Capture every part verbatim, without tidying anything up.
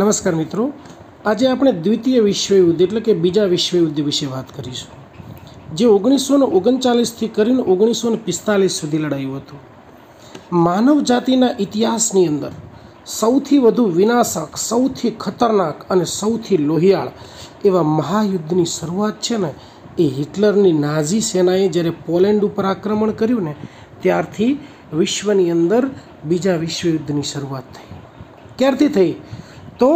નમસ્કાર મિત્રો, આજે આપણે દ્વિતીય વિશ્વયુદ્ધ એટલે કે બીજા વિશ્વયુદ્ધ વિશે વાત કરીશું, જે ઓગણીસો ને ઓગણચાલીસથી કરીને ઓગણીસો ને પિસ્તાલીસ સુધી લડાયું હતું. માનવ જાતિના ઇતિહાસની અંદર સૌથી વધુ વિનાશક, સૌથી ખતરનાક અને સૌથી લોહિયાળ એવા મહાયુદ્ધની શરૂઆત છે ને એ હિટલરની નાઝી સેનાએ જ્યારે પોલેન્ડ ઉપર આક્રમણ કર્યું ને ત્યારથી વિશ્વની અંદર બીજા વિશ્વયુદ્ધની શરૂઆત થઈ. ક્યારથી થઈ તો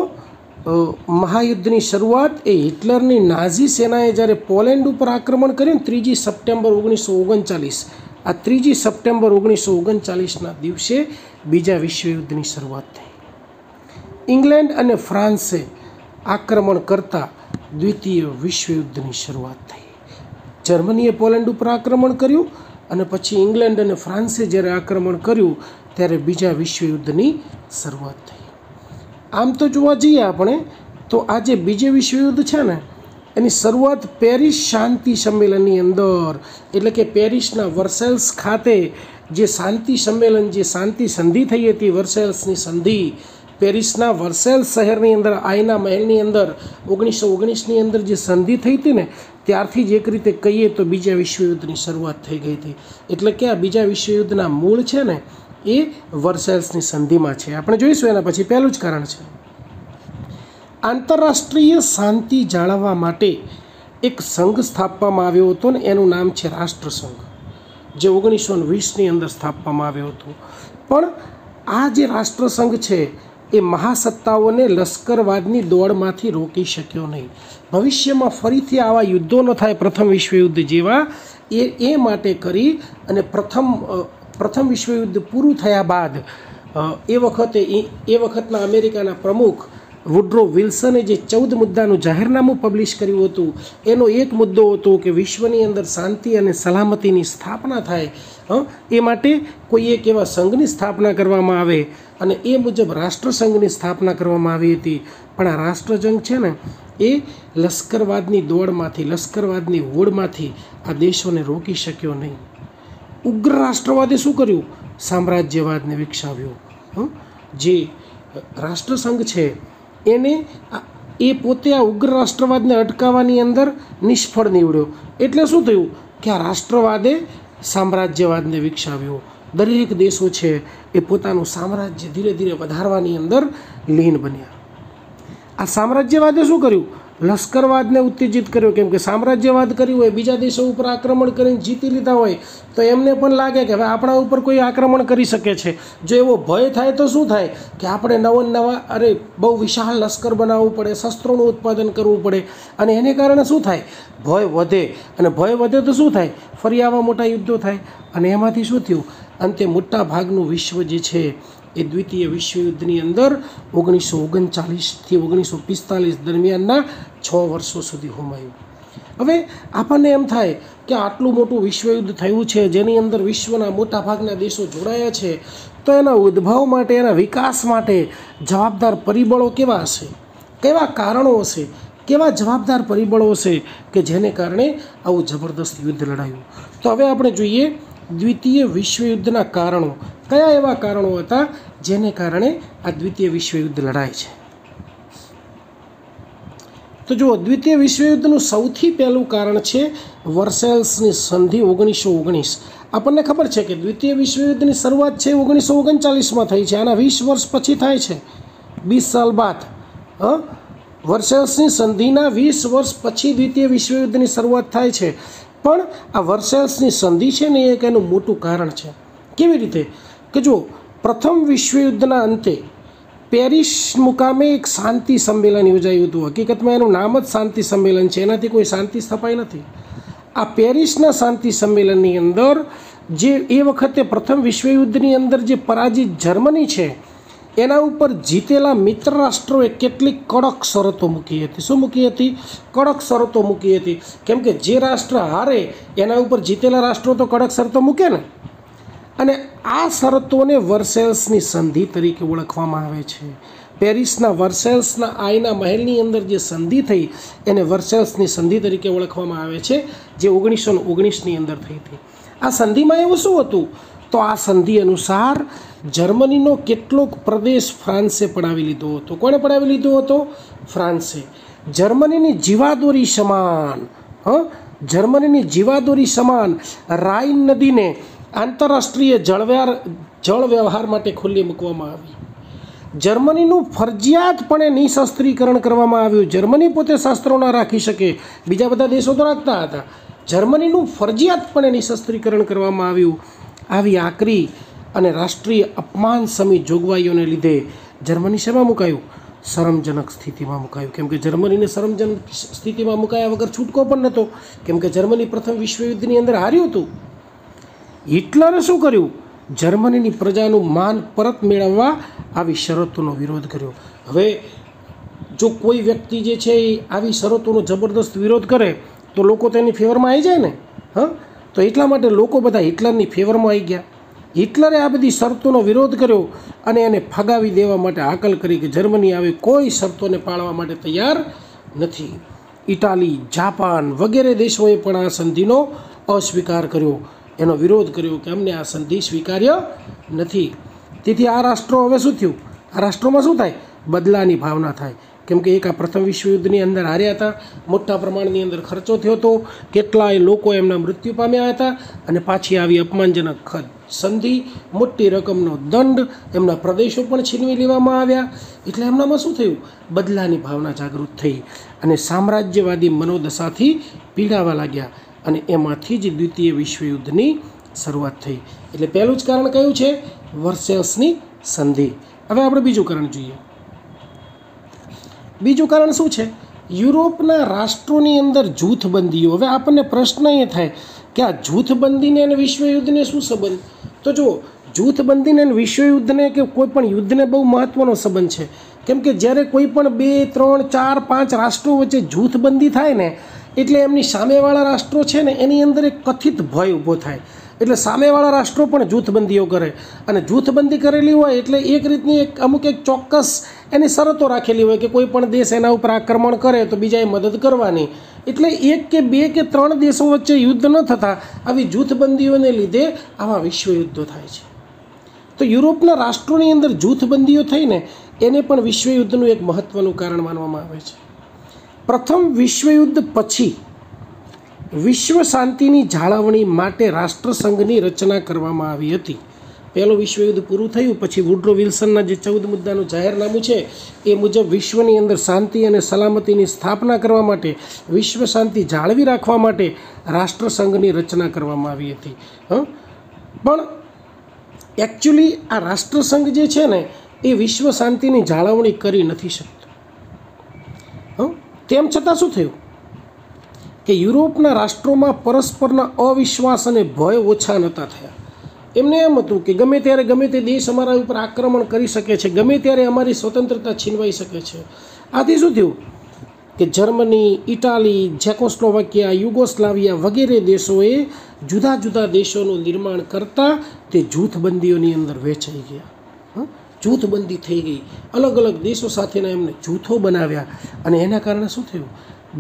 મહાયુદ્ધની શરૂઆત એ હિટલરની નાઝી સેનાએ જ્યારે પોલેન્ડ ઉપર આક્રમણ કર્યું ત્રીજી સપ્ટેમ્બર ઓગણીસો ઓગણચાલીસ આ ત્રીજી સપ્ટેમ્બર ઓગણીસો ઓગણચાલીસના દિવસે બીજા વિશ્વયુદ્ધની શરૂઆત થઈ. ઇંગ્લેન્ડ અને ફ્રાન્સે આક્રમણ કરતાં દ્વિતીય વિશ્વયુદ્ધની શરૂઆત થઈ. જર્મનીએ પોલેન્ડ ઉપર આક્રમણ કર્યું અને પછી ઇંગ્લેન્ડ અને ફ્રાન્સે જ્યારે આક્રમણ કર્યું ત્યારે બીજા વિશ્વયુદ્ધની શરૂઆત થઈ. આમ તો જોવા જઈએ આપણે તો આજે બીજું વિશ્વયુદ્ધ છે ને એની શરૂઆત પેરિસ શાંતિ સંમેલનની અંદર એટલે કે પેરિસના વર્સેલ્સ ખાતે જે શાંતિ સંમેલન, જે શાંતિ સંધિ થઈ હતી, વર્સેલ્સની સંધિ પેરિસના વર્સેલ્સ શહેરની અંદર આઈના મહેલની અંદર ઓગણીસો ઓગણીસની અંદર જે સંધિ થઈ હતી ને ત્યારથી જ એક રીતે કહીએ તો બીજા વિશ્વયુદ્ધની શરૂઆત થઈ ગઈ હતી. એટલે કે આ બીજા વિશ્વયુદ્ધના મૂળ છે ને એ વર્સેલ્સની સંધિમાં છે. આપણે જોઈશું એના પછી પહેલું જ કારણ છે આંતરરાષ્ટ્રીય શાંતિ જાળવવા માટે એક સંઘ સ્થાપવામાં આવ્યો હતો ને એનું નામ છે રાષ્ટ્રસંઘ, જે ઓગણીસો વીસની અંદર સ્થાપવામાં આવ્યો હતો. પણ આ જે રાષ્ટ્રસંઘ છે એ મહાસત્તાઓને લશ્કરવાદની દોડમાંથી રોકી શક્યો નહીં. ભવિષ્યમાં ફરીથી આવા યુદ્ધો ન થાય પ્રથમ વિશ્વયુદ્ધ જેવા, એ એ માટે કરી અને પ્રથમ પ્રથમ વિશ્વયુદ્ધ પૂરું થયા બાદ એ વખતે એ વખતના અમેરિકાના પ્રમુખ વુડ્રો વિલ્સને જે ચૌદ મુદ્દાનું જાહેરનામું પબ્લિશ કર્યું હતું એનો એક મુદ્દો હતો કે વિશ્વની અંદર શાંતિ અને સલામતીની સ્થાપના થાય એ માટે કોઈ એક એવા સંઘની સ્થાપના કરવામાં આવે, અને એ મુજબ રાષ્ટ્રસંઘની સ્થાપના કરવામાં આવી હતી. પણ આ રાષ્ટ્રસંઘ છે ને એ લશ્કરવાદની દોડમાંથી, લશ્કરવાદની હોડમાંથી આ દેશોને રોકી શક્યો નહીં. ઉગ્ર રાષ્ટ્રવાદે શું કર્યું? સામ્રાજ્યવાદને વિકસાવ્યો. જે રાષ્ટ્રસંઘ છે એને એ પોતે આ ઉગ્ર રાષ્ટ્રવાદને અટકાવવાની અંદર નિષ્ફળ નીવડ્યો. એટલે શું થયું કે આ રાષ્ટ્રવાદે સામ્રાજ્યવાદને વિકસાવ્યો. દરેક દેશો છે એ પોતાનું સામ્રાજ્ય ધીરે ધીરે વધારવાની અંદર લીન બન્યા. આ સામ્રાજ્યવાદે શું કર્યું? લશ્કરવાદને ઉત્તેજિત કર્યો. કેમ કે સામ્રાજ્યવાદ કર્યું હોય, બીજા દેશો ઉપર આક્રમણ કરીને જીતી લીધા હોય તો એમને પણ લાગે કે હવે આપણા ઉપર કોઈ આક્રમણ કરી શકે છે. જો એવો ભય થાય તો શું થાય કે આપણે નવા નવા અરે બહુ વિશાળ લશ્કર બનાવવું પડે, શસ્ત્રોનું ઉત્પાદન કરવું પડે, અને એને કારણે શું થાય? ભય વધે, અને ભય વધે તો શું થાય? ફરી આવા મોટા યુદ્ધો થાય. અને એમાંથી શું થયું? અંતે મોટા ભાગનું વિશ્વ જે છે એ દ્વિતીય વિશ્વયુદ્ધની અંદર ઓગણીસો ઓગણચાલીસથી ઓગણીસો પિસ્તાલીસ દરમિયાનના છ વર્ષો સુધી હોમાયું. હવે આપણને એમ થાય કે આટલું મોટું વિશ્વયુદ્ધ થયું છે જેની અંદર વિશ્વના મોટાભાગના દેશો જોડાયા છે, તો એના ઉદ્ભવ માટે, એના વિકાસ માટે જવાબદાર પરિબળો કેવા હશે, કેવા કારણો હશે, કેવા જવાબદાર પરિબળો હશે કે જેને કારણે આવું જબરદસ્ત યુદ્ધ લડાયું. તો હવે આપણે જોઈએ દ્વિતીય વિશ્વયુદ્ધના કારણો. કયા એવા કારણો હતા જેને કારણે આ દ્વિતીય વિશ્વયુદ્ધ લડાય છે? તો જુઓ, દ્વિતીય વિશ્વયુદ્ધનું સૌથી પહેલું કારણ છે વર્સેલ્સની સંધિ ઓગણીસો ઓગણીસ. આપણને ખબર છે કે દ્વિતીય વિશ્વયુદ્ધની શરૂઆત છે ઓગણીસો ઓગણચાલીસમાં થઈ છે. આના વીસ વર્ષ પછી થાય છે, વીસ સાલ બાદ. હ વર્સેલ્સની સંધિના વીસ વર્ષ પછી દ્વિતીય વિશ્વયુદ્ધની શરૂઆત થાય છે. પણ આ વર્સેલ્સની સંધિ છે ને એ એક એનું મોટું કારણ છે. કેવી રીતે કે જો પ્રથમ વિશ્વયુદ્ધના અંતે પેરિસ મુકામે એક શાંતિ સંમેલન યોજાયું હતું. હકીકતમાં એનું નામ જ શાંતિ સંમેલન છે, એનાથી કોઈ શાંતિ સ્થપાઈ નથી. આ પેરિસના શાંતિ સંમેલનની અંદર જે એ વખતે પ્રથમ વિશ્વયુદ્ધની અંદર જે પરાજિત જર્મની છે એના ઉપર જીતેલા મિત્ર રાષ્ટ્રોએ કેટલીક કડક શરતો મૂકી હતી. શું મૂકી હતી? કડક શરતો મૂકી હતી. કેમ કે જે રાષ્ટ્ર હારે એના ઉપર જીતેલા રાષ્ટ્રો તો કડક શરતો મૂકે ને, અને આ શરતોને વર્સેલ્સની સંધિ તરીકે ઓળખવામાં આવે છે. પેરિસના વર્સેલ્સના આઈના મહેલની અંદર જે સંધિ થઈ એને વર્સેલ્સની સંધિ તરીકે ઓળખવામાં આવે છે, જે ઓગણીસો ઓગણીસની અંદર થઈ હતી. આ સંધિમાં એવું શું હતું તો આ સંધિ અનુસાર જર્મનીનો કેટલોક પ્રદેશ ફ્રાન્સે પડાવી લીધો હતો. કોણે પડાવી લીધો હતો? ફ્રાન્સે. જર્મનીની જીવાદોરી સમાન હા જર્મનીની જીવાદોરી સમાન રાઇન નદીને આંતરરાષ્ટ્રીય જળવ્યાર જળ વ્યવહાર માટે ખુલ્લી મૂકવામાં આવી. જર્મનીનું ફરજિયાતપણે નિઃશસ્ત્રીકરણ કરવામાં આવ્યું. જર્મની પોતે શસ્ત્રો ના રાખી શકે, બીજા બધા દેશો તો રાખતા હતા. જર્મનીનું ફરજિયાતપણે નિઃશસ્ત્રીકરણ કરવામાં આવ્યું. આવી આકરી અને રાષ્ટ્રીય અપમાન સમી જોગવાઈઓને લીધે જર્મની શેમાં મુકાયું? શરમજનક સ્થિતિમાં મુકાયું. કેમ કે જર્મનીને શરમજનક સ્થિતિમાં મુકાયા વગર છૂટકો પણ નહોતો. કેમ કે જર્મની પ્રથમ વિશ્વયુદ્ધની અંદર હાર્યું હતું. હિટલરે શું કર્યું? જર્મનીની પ્રજાનું માન પરત મેળવવા આવી શરતોનો વિરોધ કર્યો. હવે જો કોઈ વ્યક્તિ જે છે એ આવી શરતોનો જબરદસ્ત વિરોધ કરે તો લોકો તેની ફેવરમાં આવી જાય ને. હા, તો એટલા માટે લોકો બધા હિટલરની ફેવરમાં આવી ગયા. હિટલરે આ બધી શરતોનો વિરોધ કર્યો અને એને ફગાવી દેવા માટે હાકલ કરી કે જર્મની આવી કોઈ શરતોને પાળવા માટે તૈયાર નથી. ઇટાલી, જાપાન વગેરે દેશોએ પણ આ સંધિનો અસ્વીકાર કર્યો, એનો વિરોધ કર્યો કે અમને આ સંધિ સ્વીકાર્ય નથી. તેથી આ રાષ્ટ્રો હવે શું થયું? આ રાષ્ટ્રોમાં શું થાય? બદલાની ભાવના થાય. કેમ કે એક આ પ્રથમ વિશ્વયુદ્ધની અંદર હાર્યા હતા, મોટા પ્રમાણની અંદર ખર્ચો થયો હતો, કેટલાય લોકો એમના મૃત્યુ પામ્યા હતા, અને પાછી આવી અપમાનજનક સંધિ, મોટી રકમનો દંડ, એમના પ્રદેશો પણ છીનવી લેવામાં આવ્યા. એટલે એમનામાં શું થયું? બદલાની ભાવના જાગૃત થઈ અને સામ્રાજ્યવાદી મનોદશાથી પીડાવા લાગ્યા, અને એમાંથી જ દ્વિતીય વિશ્વયુદ્ધની શરૂઆત થઈ. એટલે પહેલું જ કારણ કયું છે? વર્સેલ્સની સંધિ. હવે આપણે બીજું કારણ જોઈએ. બીજું કારણ શું છે? યુરોપના રાષ્ટ્રોની અંદર જૂથબંધીઓ. હવે આપણને પ્રશ્ન એ થાય કે આ જૂથબંધીને અને વિશ્વયુદ્ધને શું સંબંધ? તો જો જૂથબંધીને અને વિશ્વયુદ્ધને કે કોઈપણ યુદ્ધને બહુ મહત્ત્વનો સંબંધ છે. કેમ કે જ્યારે કોઈપણ બે ત્રણ ચાર પાંચ રાષ્ટ્રો વચ્ચે જૂથબંધી થાય ને, એટલે એમની સામેવાળા રાષ્ટ્રો છે ને એની અંદર એક કથિત ભય ઊભો થાય. એટલે સામેવાળા રાષ્ટ્રો પણ જૂથબંધીઓ કરે, અને જૂથબંધી કરેલી હોય એટલે એક રીતની એક અમુક એક ચોક્કસ એની શરતો રાખેલી હોય કે કોઈ પણ દેશ એના ઉપર આક્રમણ કરે તો બીજાએ મદદ કરવાની. એટલે એક કે બે કે ત્રણ દેશો વચ્ચે યુદ્ધ ન થતાં આવી જૂથબંધીઓને લીધે આવા વિશ્વયુદ્ધો થાય છે. તો યુરોપના રાષ્ટ્રોની અંદર જૂથબંધીઓ થઈને એને પણ વિશ્વયુદ્ધનું એક મહત્ત્વનું કારણ માનવામાં આવે છે. પ્રથમ વિશ્વયુદ્ધ પછી વિશ્વ શાંતિની જાળવણી માટે રાષ્ટ્રસંઘની રચના કરવામાં આવી હતી. પહેલું વિશ્વયુદ્ધ પૂરું થયું પછી વુડ્રો વિલ્સનના જે ચૌદ મુદ્દાનું જાહેરનામું છે એ મુજબ વિશ્વની અંદર શાંતિ અને સલામતીની સ્થાપના કરવા માટે, વિશ્વ શાંતિ જાળવી રાખવા માટે રાષ્ટ્રસંઘની રચના કરવામાં આવી હતી. હં, પણ એકચ્યુઅલી આ રાષ્ટ્રસંઘ જે છે ને એ વિશ્વ શાંતિની જાળવણી કરી નથી શકતો. હં, તેમ છતાં શું થયું કે યુરોપના રાષ્ટ્રોમાં પરસ્પરના અવિશ્વાસ અને ભય ઓછા નહોતા થયા. એમને એમ હતું કે ગમે ત્યારે ગમે તે દેશ અમારા ઉપર આક્રમણ કરી શકે છે, ગમે ત્યારે અમારી સ્વતંત્રતા છીનવાઈ શકે છે. આથી શું થયું કે જર્મની, ઇટાલી, ચેકોસ્લોવાકિયા, યુગોસ્લાવિયા વગેરે દેશોએ જુદા જુદા દેશોનું નિર્માણ કરતાં તે જૂથબંધીઓની અંદર વેચાઈ ગયા. જૂથબંધી થઈ ગઈ, અલગ અલગ દેશો સાથેના એમને જૂથો બનાવ્યા, અને એના કારણે શું થયું?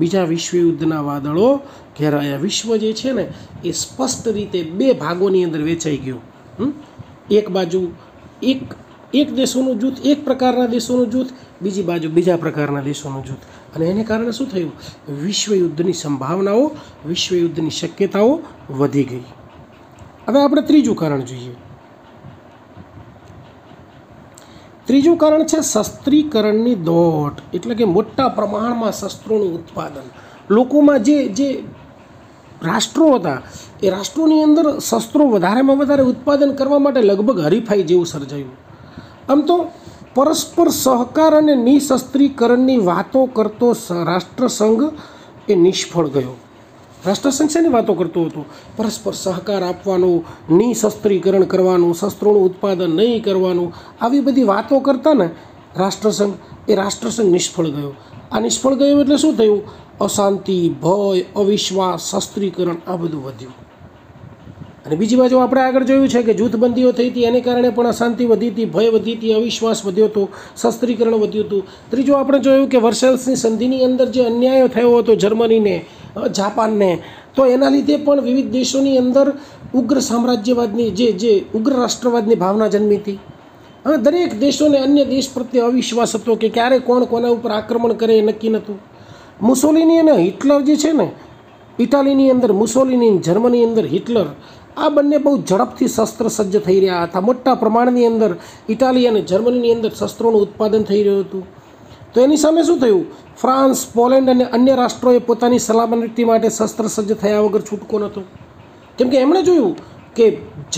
બીજા વિશ્વયુદ્ધના વાદળો ઘેરાયા. વિશ્વ જે છે ને એ સ્પષ્ટ રીતે બે ભાગોની અંદર વેચાઈ ગયું. એક બાજુ એક એક દેશોનું જૂથ, એક પ્રકારના દેશોનું જૂથ, બીજી બાજુ બીજા પ્રકારના દેશોનું જૂથ, અને એને કારણે શું થયું? વિશ્વયુદ્ધની સંભાવનાઓ, વિશ્વયુદ્ધની શક્યતાઓ વધી ગઈ. હવે આપણે ત્રીજું કારણ જોઈએ. ત્રીજું કારણ છે શસ્ત્રીકરણની દોટ. એટલે કે મોટા પ્રમાણમાં શસ્ત્રોનું ઉત્પાદન. લોકોમાં જે જે રાષ્ટ્રો હતા એ રાષ્ટ્રોની અંદર શસ્ત્રો વધારેમાં વધારે ઉત્પાદન કરવા માટે લગભગ હરીફાઈ જેવું સર્જાયું. આમ તો પરસ્પર સહકાર અને નિઃશસ્ત્રીકરણની વાતો કરતો રાષ્ટ્રસંઘ એ નિષ્ફળ ગયો. રાષ્ટ્રસંઘ શેની વાતો કરતો હતો? પરસ્પર સહકાર આપવાનો, નિઃશસ્ત્રીકરણ કરવાનું, શસ્ત્રોનું ઉત્પાદન નહીં કરવાનું, આવી બધી વાતો કરતા ને રાષ્ટ્રસંઘ એ રાષ્ટ્રસંઘ નિષ્ફળ ગયો. આ નિષ્ફળ ગયો એટલે શું થયું? અશાંતિ, ભય, અવિશ્વાસ, શસ્ત્રીકરણ આ બધું વધ્યું. અને બીજી બાજુ આપણે આગળ જોયું છે કે જૂથબંધીઓ થઈ હતી, એને કારણે પણ અશાંતિ વધી હતી, ભય વધી હતી, અવિશ્વાસ વધ્યો હતો, શસ્ત્રીકરણ વધ્યું હતું. ત્રીજું આપણે જોયું કે વર્સેલ્સની સંધિની અંદર જે અન્યાયો થયો હતો જર્મનીને, જાપાનને, તો એના લીધે પણ વિવિધ દેશોની અંદર ઉગ્ર સામ્રાજ્યવાદની જે જે ઉગ્ર રાષ્ટ્રવાદની ભાવના જન્મી હતી. હવે દરેક દેશોને અન્ય દેશ પ્રત્યે અવિશ્વાસ હતો કે ક્યારે કોણ કોના ઉપર આક્રમણ કરે એ નક્કી નહોતું. મુસોલિની અને હિટલર જે છે ને, ઇટાલીની અંદર મુસોલિની, જર્મની અંદર હિટલર, આ બંને બહુ ઝડપથી શસ્ત્ર સજ્જ થઈ રહ્યા હતા. મોટા પ્રમાણની અંદર ઇટાલી અને જર્મનીની અંદર શસ્ત્રોનું ઉત્પાદન થઈ રહ્યું હતું. તો એની સામે શું થયું? ફ્રાન્સ, પોલેન્ડ અને અન્ય રાષ્ટ્રોએ પોતાની સલામતી માટે શસ્ત્ર સજ્જ થયા વગર છૂટકો નહોતો. કેમ કે એમણે જોયું કે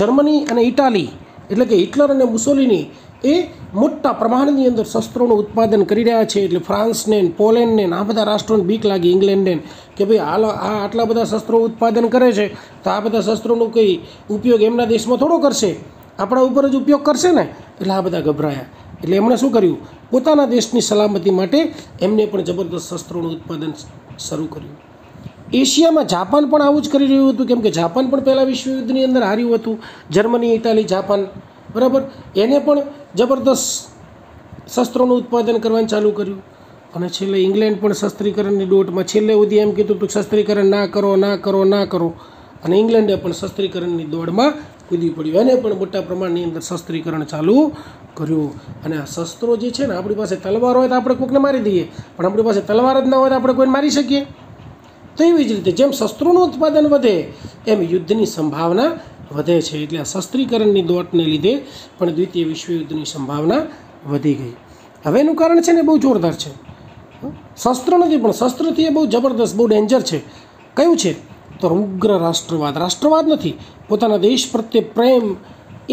જર્મની અને ઇટાલી એટલે કે હિટલર અને મુસોલિની એ મોટા પ્રમાણની અંદર શસ્ત્રોનું ઉત્પાદન કરી રહ્યા છે, એટલે ફ્રાન્સને, પોલેન્ડને, આ બધા રાષ્ટ્રોને બીક લાગી, ઇંગ્લેન્ડને, કે ભાઈ હાલ આ આટલા બધા શસ્ત્રો ઉત્પાદન કરે છે તો આ બધા શસ્ત્રોનો કંઈ ઉપયોગ એમના દેશમાં થોડો કરશે, આપણા ઉપર જ ઉપયોગ કરશે ને, એટલે આ બધા ગભરાયા. એટલે એમણે શું કર્યું? પોતાના દેશની સલામતી માટે એમને પણ જબરદસ્ત શસ્ત્રોનું ઉત્પાદન શરૂ કર્યું. એશિયામાં જાપાન પણ આવું જ કરી રહ્યું હતું, કેમ કે જાપાન પણ પહેલાં વિશ્વયુદ્ધની અંદર હાર્યું હતું. જર્મની, ઇટાલી, જાપાન, બરાબર, એને પણ જબરદસ્ત શસ્ત્રોનું ઉત્પાદન કરવાનું ચાલુ કર્યું. અને છેલ્લે ઇંગ્લેન્ડ પણ શસ્ત્રીકરણની દોટમાં, છેલ્લે સુધી એમ કીધું હતું શસ્ત્રીકરણ ના કરો, ના કરો, ના કરો, અને ઇંગ્લેન્ડે પણ શસ્ત્રીકરણની દોડમાં કૂદી પડ્યું. એને પણ મોટા પ્રમાણની અંદર શસ્ત્રીકરણ ચાલુ કર્યું. અને આ શસ્ત્રો જે છે ને, આપણી પાસે તલવાર હોય તો આપણે કોઈકને મારી દઈએ, પણ આપણી પાસે તલવાર જ ના હોય તો આપણે કોઈને મારી શકીએ. તો એવી જ રીતે જેમ શસ્ત્રોનું ઉત્પાદન વધે એમ યુદ્ધની સંભાવના વધે છે. એટલે આ શસ્ત્રીકરણની દોટને લીધે પણ દ્વિતીય વિશ્વયુદ્ધની સંભાવના વધી ગઈ. હવે એનું કારણ છે ને બહુ જોરદાર છે. શસ્ત્ર નથી પણ શસ્ત્રથી એ બહુ જબરદસ્ત, બહુ ડેન્જર છે. કયું છે? તો ઉગ્ર રાષ્ટ્રવાદ. રાષ્ટ્રવાદ નથી, પોતાના દેશ પ્રત્યે પ્રેમ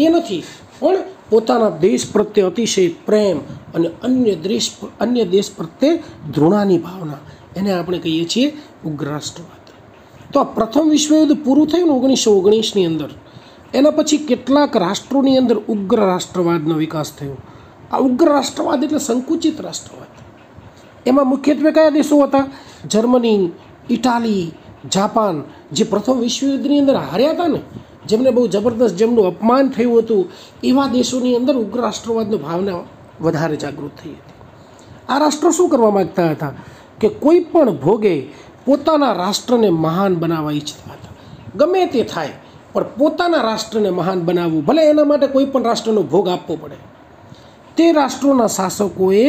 એ નથી, પણ પોતાના દેશ પ્રત્યે અતિશય પ્રેમ અને અન્ય દેશ અન્ય દેશ પ્રત્યે ધૃણાની ભાવના, એને આપણે કહીએ છીએ ઉગ્ર રાષ્ટ્રવાદ. તો આ પ્રથમ વિશ્વયુદ્ધ પૂરું થયું ને ઓગણીસો ઓગણીસની અંદર. એના પછી કેટલાક રાષ્ટ્રોની અંદર ઉગ્ર રાષ્ટ્રવાદનો વિકાસ થયો. આ ઉગ્ર રાષ્ટ્રવાદ એટલે સંકુચિત રાષ્ટ્રવાદ. એમાં મુખ્યત્વે કયા દેશો હતા? જર્મની, ઇટાલી, જાપાન, જે પ્રથમ વિશ્વયુદ્ધની અંદર હાર્યા હતા ને, જેમને બહુ જબરદસ્ત, જેમનું અપમાન થયું હતું, એવા દેશોની અંદર ઉગ્ર રાષ્ટ્રવાદની ભાવના વધારે જાગૃત થઈ હતી. આ રાષ્ટ્રો શું કરવા માગતા હતા કે કોઈ પણ ભોગે પોતાના રાષ્ટ્રને મહાન બનાવવા ઈચ્છતા હતા. ગમે તે થાય પણ પોતાના રાષ્ટ્રને મહાન બનાવવું, ભલે એના માટે કોઈ પણ રાષ્ટ્રનો ભોગ આપવો પડે. તે રાષ્ટ્રોના શાસકોએ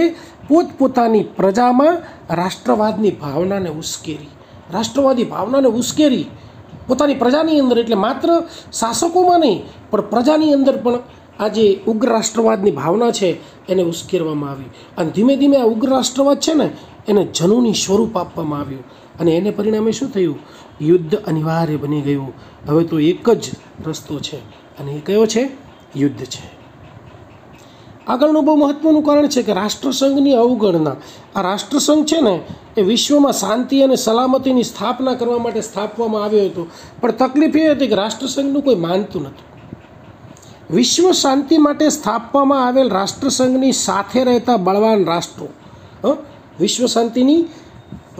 પોતપોતાની પ્રજામાં રાષ્ટ્રવાદની ભાવનાને ઉશ્કેરી, રાષ્ટ્રવાદી ભાવનાને ઉશ્કેરી પોતાની પ્રજાની અંદર. એટલે માત્ર શાસકોમાં નહીં પણ પ્રજાની અંદર પણ આ જે ઉગ્ર રાષ્ટ્રવાદની ભાવના છે એને ઉશ્કેરવામાં આવી. અને ધીમે ધીમે આ ઉગ્ર રાષ્ટ્રવાદ છે ને એને જનૂની સ્વરૂપ આપવામાં આવ્યું. અને એને પરિણામે શું થયું? યુદ્ધ અનિવાર્ય બની ગયું. હવે તો એક જ રસ્તો છે, અને એ કયો છે? યુદ્ધ છે. આગળનું બહુ મહત્ત્વનું કારણ છે કે રાષ્ટ્રસંઘની અવગણના. આ રાષ્ટ્રસંઘ છે ને એ વિશ્વમાં શાંતિ અને સલામતીની સ્થાપના કરવા માટે સ્થાપવામાં આવ્યો હતો, પણ તકલીફ એ હતી કે રાષ્ટ્રસંઘનું કોઈ માનતું નહોતું. વિશ્વ શાંતિ માટે સ્થાપવામાં આવેલ રાષ્ટ્રસંઘની સાથે રહેતા બળવાન રાષ્ટ્રો, હ, વિશ્વ શાંતિની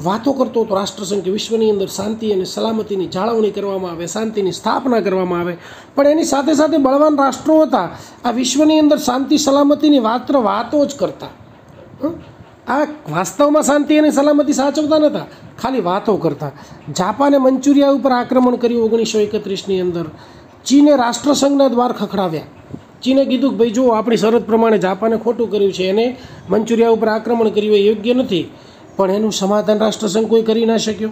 વાતો કરતો હતો રાષ્ટ્રસંઘ, કે વિશ્વની અંદર શાંતિ અને સલામતીની જાળવણી કરવામાં આવે, શાંતિની સ્થાપના કરવામાં આવે, પણ એની સાથે સાથે બળવાન રાષ્ટ્રો હતા આ વિશ્વની અંદર શાંતિ સલામતીની માત્ર વાતો જ કરતા. આ વાસ્તવમાં શાંતિ અને સલામતી સાચવતા નહોતા, ખાલી વાતો કરતા. જાપાને મંચુરિયા ઉપર આક્રમણ કર્યું ઓગણીસો એકત્રીસની અંદર. ચીને રાષ્ટ્રસંઘના દ્વાર ખખડાવ્યા. ચીને કીધું કે ભાઈ જો આપણી શરત પ્રમાણે જાપાને ખોટું કર્યું છે, એને મંચુરિયા ઉપર આક્રમણ કર્યું એ યોગ્ય નથી, પણ એનું સમાધાન રાષ્ટ્રસંઘ કોઈ કરી ના શક્યો,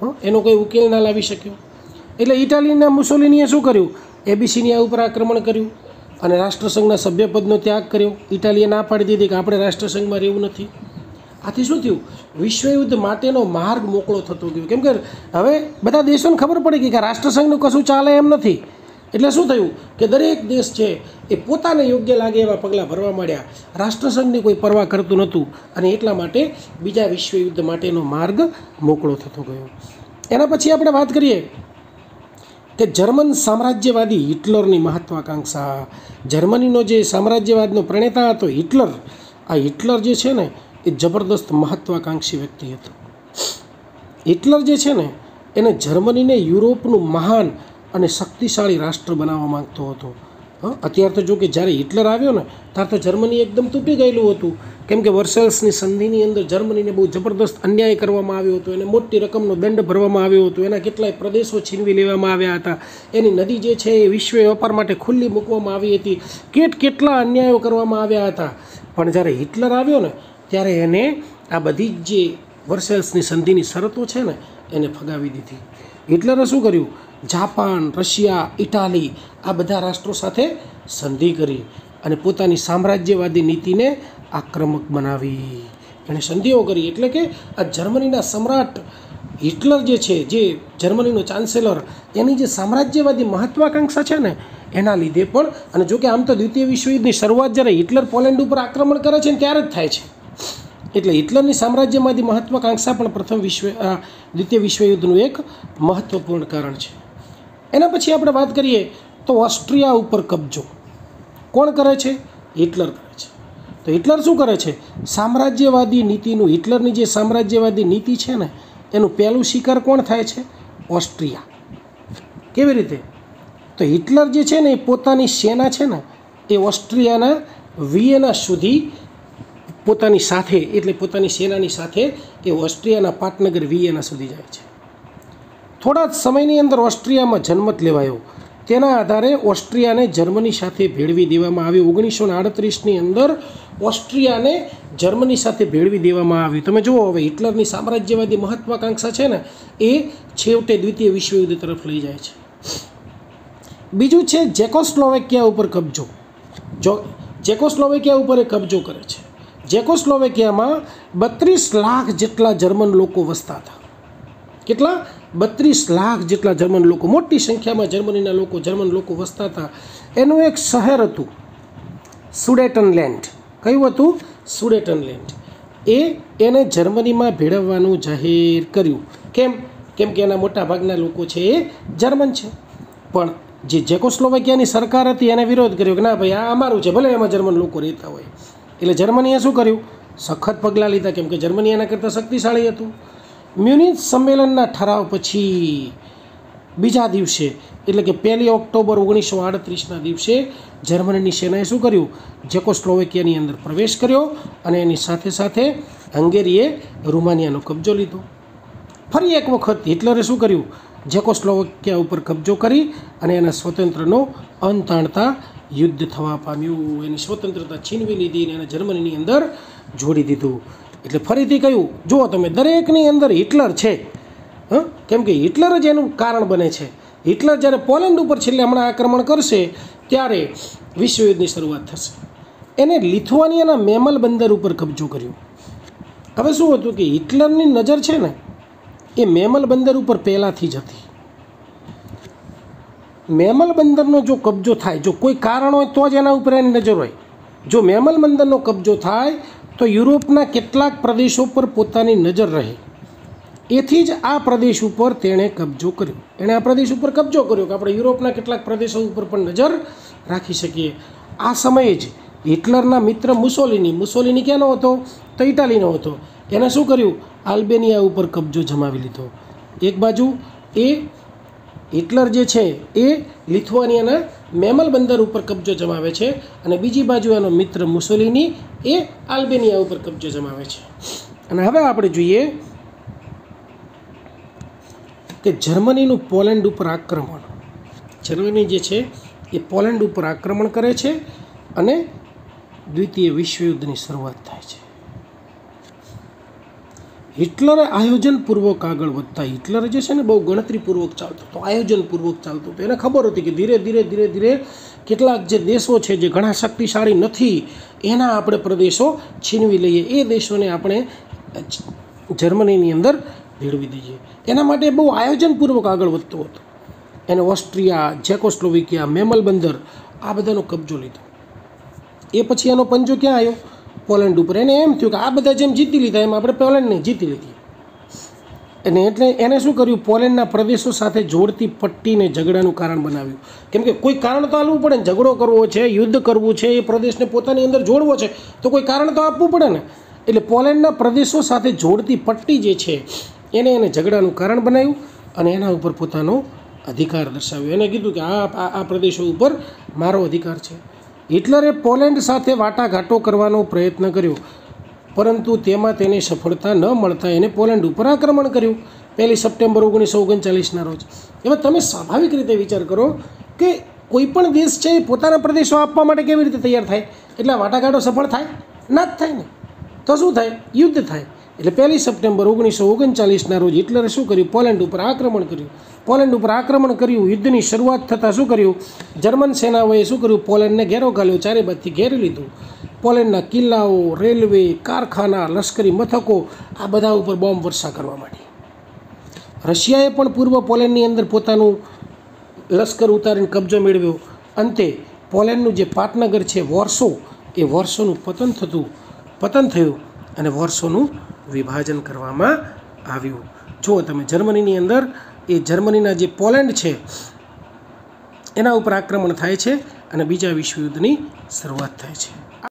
હં, એનો કોઈ ઉકેલ ના લાવી શક્યો. એટલે ઇટાલીના મુસોલિનીએ શું કર્યું? એબીસીનિયા ઉપર આક્રમણ કર્યું અને રાષ્ટ્રસંઘના સભ્યપદનો ત્યાગ કર્યો. ઇટાલીએ ના પાડી દીધી કે આપણે રાષ્ટ્રસંઘમાં રહેવું નથી. આથી શું થયું? વિશ્વયુદ્ધ માટેનો માર્ગ મોકળો થતો ગયો. કેમ કે હવે બધા દેશોને ખબર પડી ગઈ કે રાષ્ટ્રસંઘનું કશું ચાલે એમ નથી. એટલે શું થયું કે દરેક દેશ છે એ પોતાને યોગ્ય લાગે એવા પગલાં ભરવા માંડ્યા. રાષ્ટ્રસંઘની કોઈ પરવા કરતું નહોતું, અને એટલા માટે બીજા વિશ્વયુદ્ધ માટેનો માર્ગ મોકળો થતો ગયો. એના પછી આપણે વાત કરીએ કે જર્મન સામ્રાજ્યવાદી હિટલરની મહત્ત્વાકાંક્ષા. જર્મનીનો જે સામ્રાજ્યવાદનો પ્રણેતા હતો હિટલર, આ હિટલર જે છે ને એ જબરદસ્ત મહત્ત્વાકાંક્ષી વ્યક્તિ હતો. હિટલર જે છે ને એને જર્મનીને યુરોપનું મહાન અને શક્તિશાળી રાષ્ટ્ર બનાવવા માગતો હતો. हाँ अत्यार तो जो कि જ્યારે હિટલર આવ્યો ને ત્યારે તો જર્મની એકદમ તૂટી ગયેલું હતું કેમ કે વર્સેલ્સની સંધિની અંદર જર્મનીને બહુ જબરદસ્ત અન્યાય કરવામાં આવ્યો હતો, એને મોટી રકમનો દંડ ભરવામાં આવ્યો હતો, એના કેટલાય પ્રદેશો છીનવી લેવામાં આવ્યા હતા, એની નદી જે છે એ વિશ્વ વેપાર માટે ખુલ્લી મૂકવામાં આવી હતી, કેટ કેટલા અન્યાયો કરવામાં આવ્યા હતા. પણ જ્યારે હિટલર આવ્યો ને ત્યારે એને આ બધી જે વર્સેલ્સની સંધિની શરતો છે ને એને ફગાવી દીધી. હિટલરે શું કર્યું? જાપાન, રશિયા, ઇટાલી આ બધા રાષ્ટ્રો સાથે સંધિ કરી અને પોતાની સામ્રાજ્યવાદી નીતિને આક્રમક બનાવી. એણે સંધિઓ કરી એટલે કે આ જર્મનીના સમ્રાટ હિટલર જે છે, જે જર્મનીનો ચાન્સેલર, એની જે સામ્રાજ્યવાદી મહત્ત્વાકાંક્ષા છે ને એના લીધે પણ, અને જો કે આમ તો દ્વિતીય વિશ્વયુદ્ધની શરૂઆત જ્યારે હિટલર પોલેન્ડ ઉપર આક્રમણ કરે છે ને ત્યારે જ થાય છે, એટલે હિટલરની સામ્રાજ્યવાદી મહત્ત્વાકાંક્ષા પણ પ્રથમ વિશ્વ દ્વિતીય વિશ્વયુદ્ધનું એક મહત્ત્વપૂર્ણ કારણ છે. એના પછી આપણે વાત કરીએ તો ઓસ્ટ્રિયા ઉપર કબજો કોણ કરે છે? હિટલર કરે છે. તો હિટલર શું કરે છે? સામ્રાજ્યવાદી નીતિનું, હિટલરની જે સામ્રાજ્યવાદી નીતિ છે ને એનું પહેલું શિકાર કોણ થાય છે? ઓસ્ટ્રિયા. કેવી રીતે? તો હિટલર જે છે ને એ પોતાની સેના છે ને એ ઓસ્ટ્રિયાના વિયેના સુધી પોતાની સાથે, એટલે પોતાની સેનાની સાથે એ ઓસ્ટ્રિયાના પાટનગર વિયેના સુધી જાય છે. થોડા જ સમયની અંદર ઓસ્ટ્રિયામાં જન્મત લેવાયો, તેના આધારે ઓસ્ટ્રિયાને જર્મની સાથે ભેળવી દેવામાં આવ્યું. ઓગણીસો ને આડત્રીસની અંદર ઓસ્ટ્રિયાને જર્મની સાથે ભેળવી દેવામાં આવ્યું. તમે જુઓ હવે હિટલરની સામ્રાજ્યવાદી મહત્ત્વાકાંક્ષા છે ને એ છેવટે દ્વિતીય વિશ્વયુદ્ધ તરફ લઈ જાય છે. બીજું છે ચેકોસ્લોવાકિયા ઉપર કબજો. જો ચેકોસ્લોવાકિયા ઉપર એ કબજો કરે છે. ચેકોસ્લોવાકિયામાં બત્રીસ લાખ જેટલા જર્મન લોકો વસતા હતા. કેટલા? બત્રીસ લાખ જેટલા જર્મન લોકો, મોટી સંખ્યામાં જર્મનીના લોકો, જર્મન લોકો વસતા હતા. એનું એક શહેર હતું સુડેટનલેન્ડ. કયું હતું? સુડેટનલેન્ડ. એ એને જર્મનીમાં ભેળવવાનું જાહેર કર્યું. કેમ? કેમ કે એના મોટાભાગના લોકો છે એ જર્મન છે. પણ જે ચેકોસ્લોવાકિયાની સરકાર હતી એને વિરોધ કર્યો કે ના ભાઈ આ અમારું છે, ભલે એમાં જર્મન લોકો રહેતા હોય. એટલે જર્મનીએ શું કર્યું? સખત પગલાં લીધા, કેમ કે જર્મની એના કરતાં શક્તિશાળી હતું. મ્યુનિચ સંમેલનના ઠરાવ પછી બીજા દિવસે, એટલે કે પહેલી ઓક્ટોબર ઓગણીસો આડત્રીસના દિવસે જર્મનીની સેનાએ શું કર્યું? ચેકોસ્લોવાકિયાની અંદર પ્રવેશ કર્યો અને એની સાથે સાથે હંગેરીએ રોમાનિયાનો કબજો લીધો. ફરી એક વખત હિટલરે શું કર્યું? ચેકોસ્લોવાકિયા ઉપર કબજો કરી અને એના સ્વતંત્રનો અંત આણતા યુદ્ધ થવા પામ્યું. એની સ્વતંત્રતા છીનવી લીધી અને એને જર્મનીની અંદર જોડી દીધું. એટલે ફરીથી કહ્યું, જુઓ તમે દરેકની અંદર હિટલર છે, હં, કેમ કે હિટલર જ એનું કારણ બને છે. હિટલર જ્યારે પોલેન્ડ ઉપર છેલ્લે હમણાં આક્રમણ કરશે ત્યારે વિશ્વયુદ્ધની શરૂઆત થશે. એને લિથુઆનિયાના મેમલ બંદર ઉપર કબજો કર્યો. હવે શું હતું કે હિટલરની નજર છે ને એ મેમલ બંદર ઉપર પહેલાંથી જ હતી. મેમલ બંદરનો જો કબજો થાય, જો કોઈ કારણ હોય તો જ એના ઉપર એની નજર હોય. જો મેમલ બંદરનો કબજો થાય તો યુરોપના કેટલાક પ્રદેશો પર પોતાની નજર રહે, એથી જ આ પ્રદેશ ઉપર તેણે કબજો કર્યો. એણે આ પ્રદેશ ઉપર કબજો કર્યો કે આપણે યુરોપના કેટલાક પ્રદેશો ઉપર પણ નજર રાખી શકીએ. આ સમયે જ હિટલરના મિત્ર મુસોલિની, મુસોલિની ક્યાંનો હતો? તો ઇટાલીનો હતો. એને શું કર્યું? આલ્બેનિયા ઉપર કબજો જમાવી લીધો. એક બાજુ એ હિટલર જે છે એ લિથુઆનિયાના મેમલ બંદર ઉપર કબજો જમાવે છે અને બીજી બાજુ એનો મિત્ર મુસોલિની એ આલ્બેનિયા ઉપર કબજો જમાવે છે. અને હવે આપણે જોઈએ કે જર્મનીનું પોલેન્ડ ઉપર આક્રમણ. જર્મની જે છે એ પોલેન્ડ ઉપર આક્રમણ કરે છે અને દ્વિતીય વિશ્વયુદ્ધની શરૂઆત થાય છે. હિટલરે આયોજનપૂર્વક આગળ વધતા, હિટલર જે છે ને બહુ ગણતરીપૂર્વક ચાલતો હતો, આયોજનપૂર્વક ચાલતો હતો. એને ખબર હતી કે ધીરે ધીરે ધીરે ધીરે કેટલાક જે દેશો છે જે ઘણા શક્તિશાળી નથી એના આપણે પ્રદેશો છીનવી લઈએ, એ દેશોને આપણે જર્મનીની અંદર ભેળવી દઈએ. એના માટે બહુ આયોજનપૂર્વક આગળ વધતો હતો. એને ઓસ્ટ્રિયા, ચેકોસ્લોવાકિયા, મેમલ બંદર આ બધાનો કબજો લીધો. એ પછી એનો પંજો ક્યાં આવ્યો? પોલેન્ડ ઉપર. એને એમ થયું કે આ બધા જેમ જીતી લીધા એમ આપણે પોલેન્ડને જીતી લીધી. અને એટલે એને શું કર્યું? પોલેન્ડના પ્રદેશો સાથે જોડતી પટ્ટીને ઝઘડાનું કારણ બનાવ્યું. કેમ કે કોઈ કારણ તો આપવું પડે ને, ઝઘડો કરવો છે, યુદ્ધ કરવું છે, એ પ્રદેશને પોતાની અંદર જોડવો છે તો કોઈ કારણ તો આપવું પડે ને. એટલે પોલેન્ડના પ્રદેશો સાથે જોડતી પટ્ટી જે છે એને એને ઝઘડાનું કારણ બનાવ્યું અને એના ઉપર પોતાનો अधिकार दर्शाव्यो। एने कीधुं कि आ आ प्रदेशों पर मारो अधिकार है। हिटलरे पोलेंड साथे वाटाघाटो करवानो प्रयत्न कर्यो परंतु तेमां तेने सफलता न मळता एने पोलेंड पर आक्रमण कर्युं पहली सप्टेम्बर ओगनीस सौ ओगणचालीस ना रोज। एमां तमे स्वाभाविक रीते विचार करो कि कोईपण देश है पोताना प्रदेशों आपवा माटे केवी रीते तैयार थाय, एटले वाटाघाटो सफल थाय ना ज थाय ने तो शुं थाय, युद्ध थाय। एटले पहली सप्टेम्बर ओगनीस सौ ओगणचालीस ना रोज हिटलरे शुं कर्युं, पोलेंड पर आक्रमण कर्युं। पोलेंड पर आक्रमण कर्युं, युद्धनी शरूआत थतां शुं कर्युं, जर्मन सेनाओए शुं कर्युं, पोलेंडने घेरो घाल्यो, चारे बाजथी घेरी लीधुं। पोलेंडना किल्लाओ, रेलवे, कारखाना, लश्करी मथको आ बधा उपर बॉम्ब वर्षा करवा मांडी। रशियाए पण पूर्व पोलेंडनी अंदर पोतानुं लश्कर उतारीने कब्जो मेळव्यो। अंते पोलेंडनुं जे पाटनगर छे वॉर्सो ए वॉर्सोनुं पतन थतुं पतन थयुं अने वॉर्सोनुं विभाजन करवामां आव्युं। जो तमे जर्मनीनी अंदर ए जर्मनीना जे पोलेंड छे एना उपर आक्रमण थाय छे अने बीजा विश्वयुद्धनी शरूआत थाय छे।